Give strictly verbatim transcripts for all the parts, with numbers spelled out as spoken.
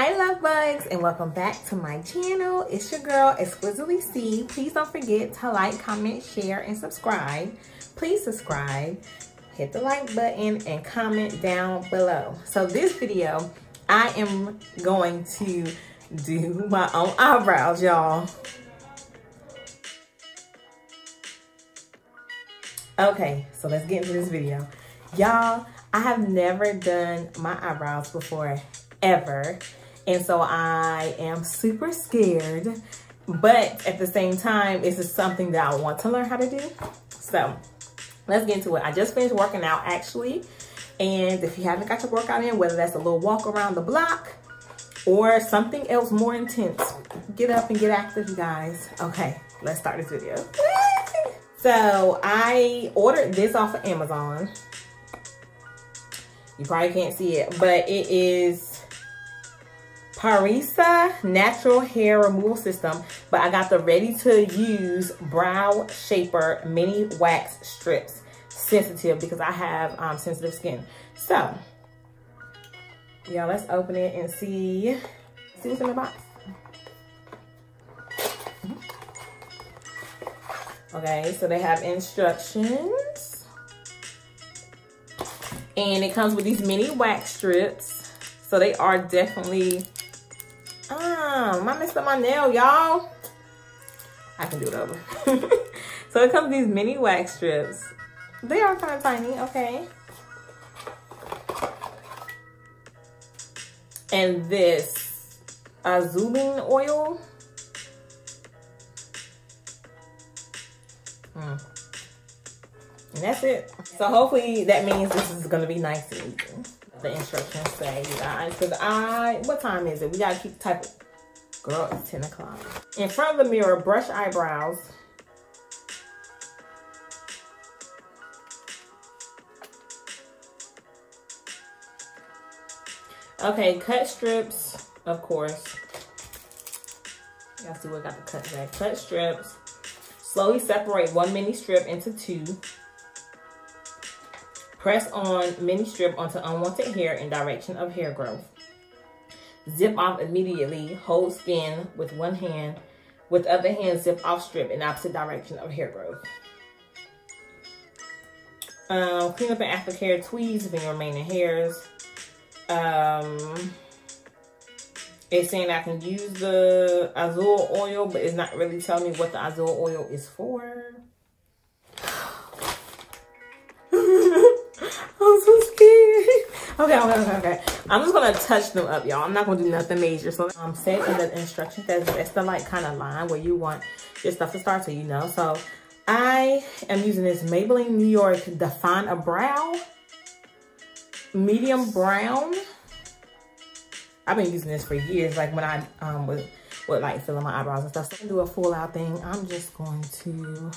Hi love bugs, and welcome back to my channel. It's your girl Exquisitely Ci. Please don't forget to like, comment, share, and subscribe. Please subscribe, hit the like button, and comment down below. So this video, I am going to do my own eyebrows, y'all. Okay, so let's get into this video. Y'all, I have never done my eyebrows before, ever. And so I am super scared, but at the same time, this is something that I want to learn how to do. So let's get into it. I just finished working out actually. And if you haven't got your workout in, whether that's a little walk around the block or something else more intense, get up and get active, you guys. Okay, let's start this video. So I ordered this off of Amazon. You probably can't see it, but it is Parissa Natural Hair Removal System, but I got the ready to use brow shaper mini wax strips, sensitive, because I have um, sensitive skin. So y'all, let's open it and see see what's in the box. Okay, so they have instructions, and it comes with these mini wax strips. So they are definitely Um, I messed up my nail, y'all. I can do it over. So it comes with these mini wax strips. They are kind of tiny, okay. And this Azulene oil. Mm. And that's it. So hopefully that means this is gonna be nice and easy. The instructions say, you guys, because I, what time is it? We gotta keep typing. Girl, it's ten o'clock. In front of the mirror, brush eyebrows. Okay, cut strips, of course. Y'all see what got the cut back. Cut strips. Slowly separate one mini strip into two. Press on mini strip onto unwanted hair in direction of hair growth. Zip off immediately. Hold skin with one hand. With other hand, zip off strip in opposite direction of hair growth. Um, clean up and aftercare tweeze of your remaining hairs. Um, it's saying I can use the Azul oil, but it's not really telling me what the Azul oil is for. I'm so scared. Okay, okay, okay, okay. I'm just gonna touch them up, y'all. I'm not gonna do nothing major. So um, set in the instructions that that's the like kind of line where you want your stuff to start, so you know. So I am using this Maybelline New York Define a Brow, medium brown. I've been using this for years. Like when I um was with like filling my eyebrows and stuff. So I do a full out thing. I'm just going to.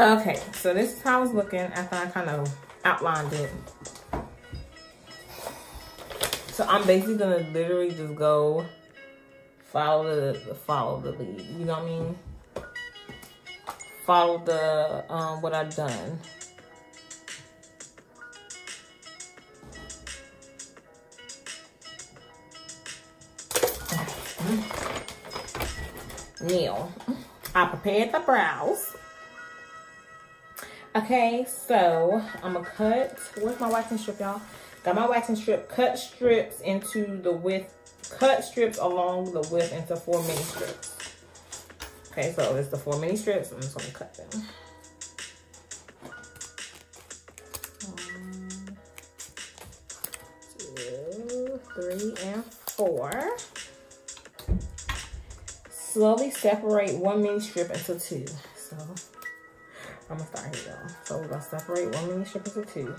Okay, so this is how I was looking after I kind of outlined it. So I'm basically gonna literally just go follow the follow the lead. You know what I mean? Follow the um, what I've done. Now, I prepared the brows. Okay, so I'm gonna cut, where's my waxing strip, y'all? Got my waxing strip, cut strips into the width, cut strips along the width into four mini strips. Okay, so it's the four mini strips, I'm just gonna cut them. One, two, three, and four. Slowly separate one mini strip into two, so. I'm gonna start here, y'all. So we're gonna separate one mini strip into two.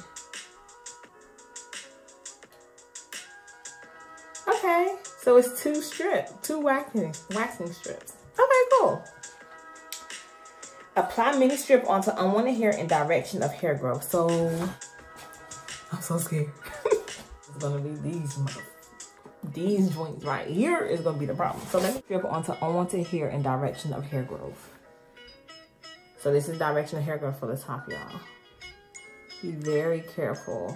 Okay, so it's two strips, two waxing, waxing strips. Okay, cool. Apply mini strip onto unwanted hair in direction of hair growth. So, I'm so scared. It's gonna be these these joints right here is gonna be the problem. So let's strip onto unwanted hair in direction of hair growth. So this is direction of hair growth for the top, y'all. Be very careful.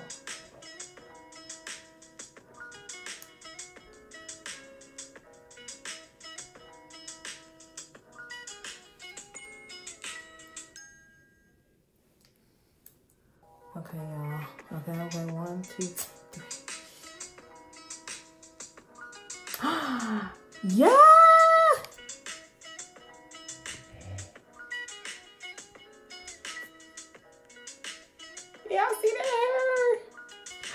Okay, y'all. Okay, okay, one, two, three. Yeah! Y'all see the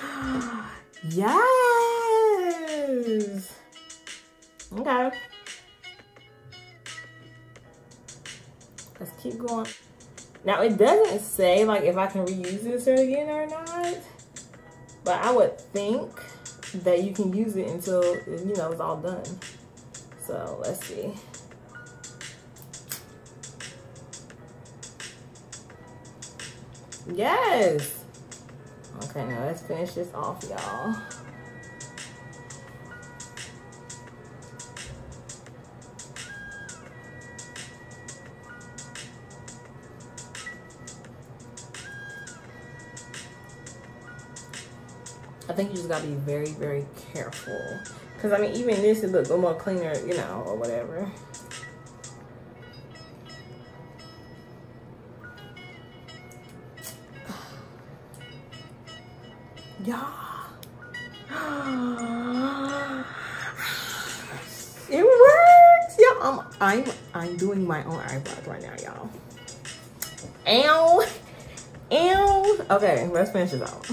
hair? Yes! Okay. Let's keep going. Now it doesn't say like if I can reuse this hair again or not, but I would think that you can use it until, you know, it's all done. So let's see. Yes. Okay, now let's finish this off, y'all. I think you just gotta be very, very careful. Cause I mean, even this, it looks a little more cleaner, you know, or whatever. Yeah. It works, y'all. I'm, I'm, I'm doing my own eyebrows right now, y'all. Ow, ow. Okay, let's finish this out.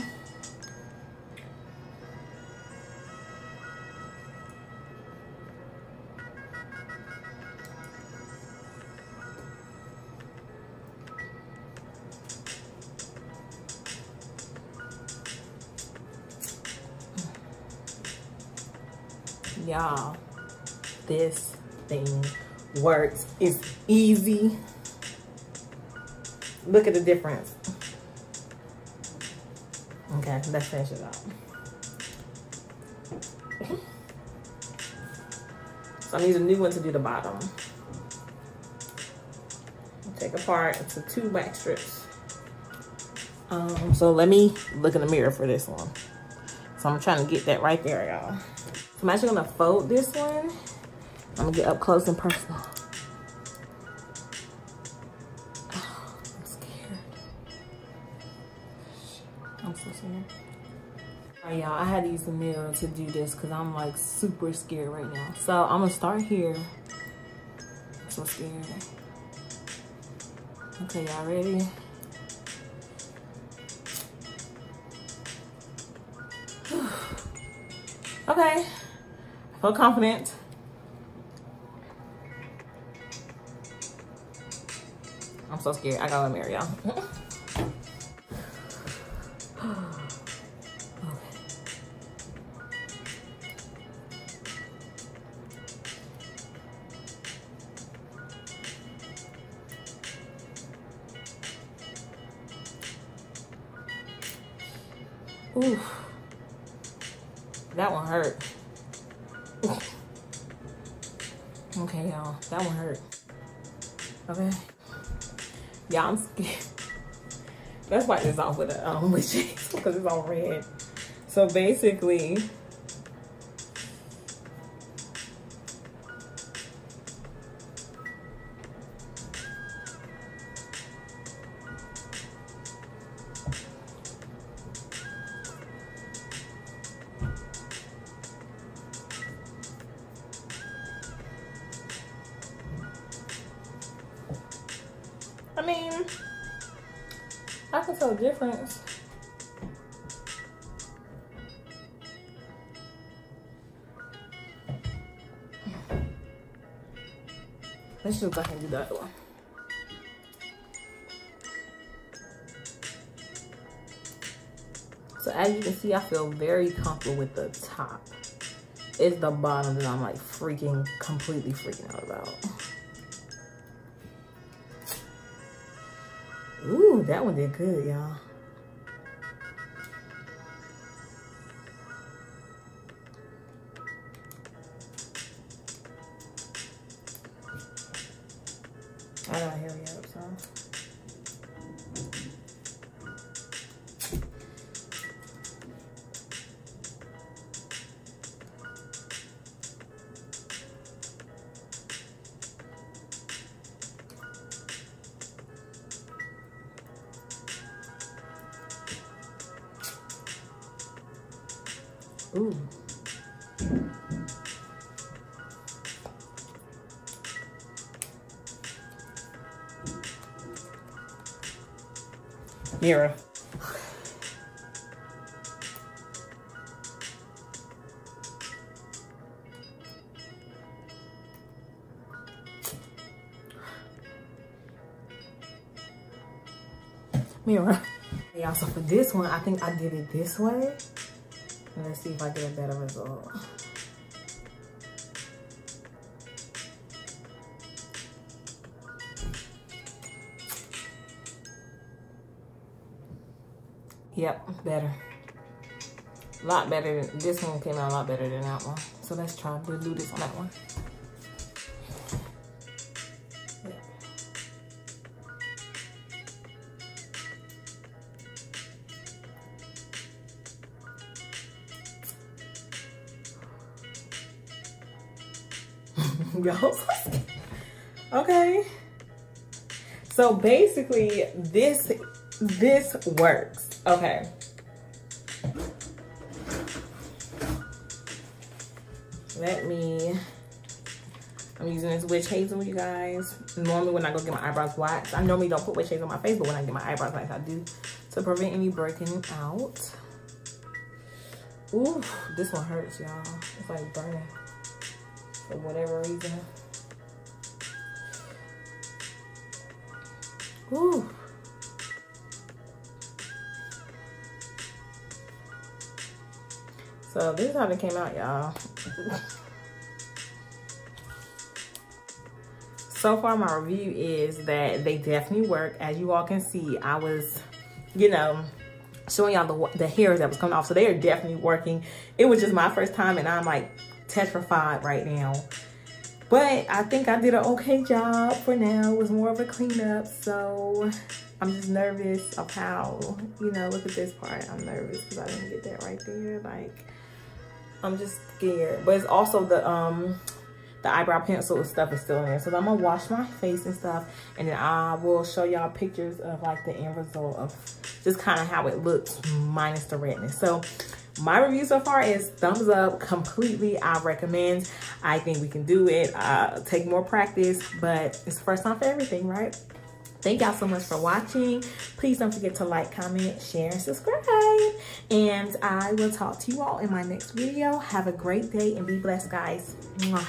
Y'all, this thing works. It's easy. Look at the difference. Okay, let's finish it out. So I need a new one to do the bottom. Take apart into two wax strips. Um, so let me look in the mirror for this one. So I'm trying to get that right there, y'all. I'm actually gonna fold this one. I'm gonna get up close and personal. Oh, I'm scared. I'm so scared. All right, y'all, I had to use the mirror to do this because I'm like super scared right now. So I'm gonna start here. I'm so scared. Okay, y'all ready? Okay. Feel confident. I'm so scared. I gotta let Mary, y'all. Okay. Ooh. That one hurt. Okay, y'all. That one hurt. Okay. Y'all, I'm scared. Let's wipe this off with a um with cheeks because it's all red. So basically, I mean, I can tell the difference. Let's just go ahead and do the other one. So as you can see, I feel very comfortable with the top. It's the bottom that I'm like freaking, completely freaking out about. Ooh, that one did good, y'all. I gotta hurry up, so. Ooh. Mirror. Mirror. Yeah, so for this one, I think I did it this way. And let's see if I get a better result. Yep, better. A lot better. Than, this one came out a lot better than that one. So let's try to do this on that one. Yep. Okay. So basically, this this works. Okay. Let me, I'm using this witch hazel, you guys. Normally when I go get my eyebrows waxed, I normally don't put witch hazel on my face, but when I get my eyebrows waxed, I do, to prevent any breaking out. Ooh, this one hurts, y'all. It's like burning for whatever reason. Ooh. So this is how they came out, y'all. So far, my review is that they definitely work. As you all can see, I was, you know, showing y'all the, the hairs that was coming off. So they are definitely working. It was just my first time, and I'm like petrified right now. But I think I did an okay job for now. It was more of a cleanup, so I'm just nervous of how, you know, look at this part. I'm nervous because I didn't get that right there. Like, I'm just scared. But it's also the um the eyebrow pencil and stuff is still in there. So I'm gonna wash my face and stuff, and then I will show y'all pictures of like the end result of just kind of how it looks minus the redness. So my review so far is thumbs up completely. I recommend. I think we can do it. Uh, take more practice, but it's the first time for everything, right? Thank y'all so much for watching. Please don't forget to like, comment, share, and subscribe. And I will talk to you all in my next video. Have a great day and be blessed, guys. Mwah.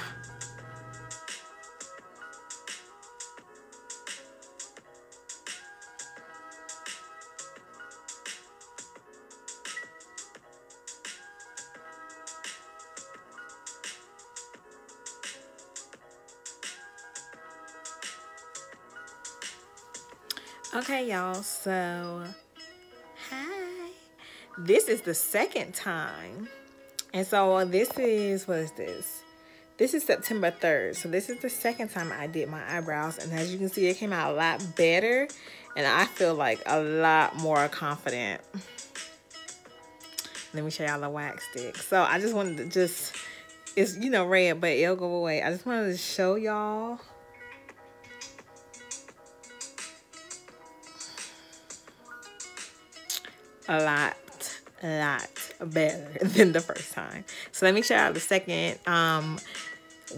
Okay, y'all, so, hi. This is the second time. And so this is, what is this? This is September third. So this is the second time I did my eyebrows. And as you can see, it came out a lot better. And I feel like a lot more confident. Let me show y'all the wax stick. So I just wanted to just, it's, you know, red, but it'll go away. I just wanted to show y'all. A lot, a lot better than the first time. So let me show out the second um,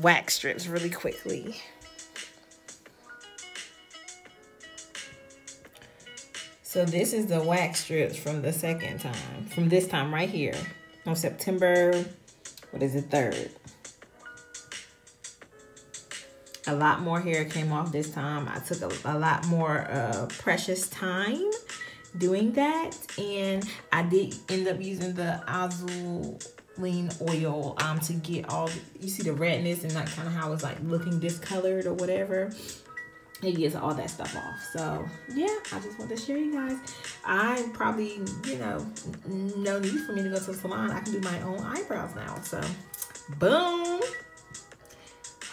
wax strips really quickly. So this is the wax strips from the second time, from this time right here on September, what is it, third? A lot more hair came off this time. I took a, a lot more uh, precious time doing that, and I did end up using the Azulene oil um, to get all the, you see the redness and that kind of how it's like looking discolored or whatever. It gets all that stuff off. So yeah, I just want to share you guys. I probably, you know, no need for me to go to the salon. I can do my own eyebrows now. So boom.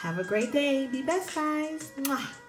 Have a great day. Be best, guys. Mwah.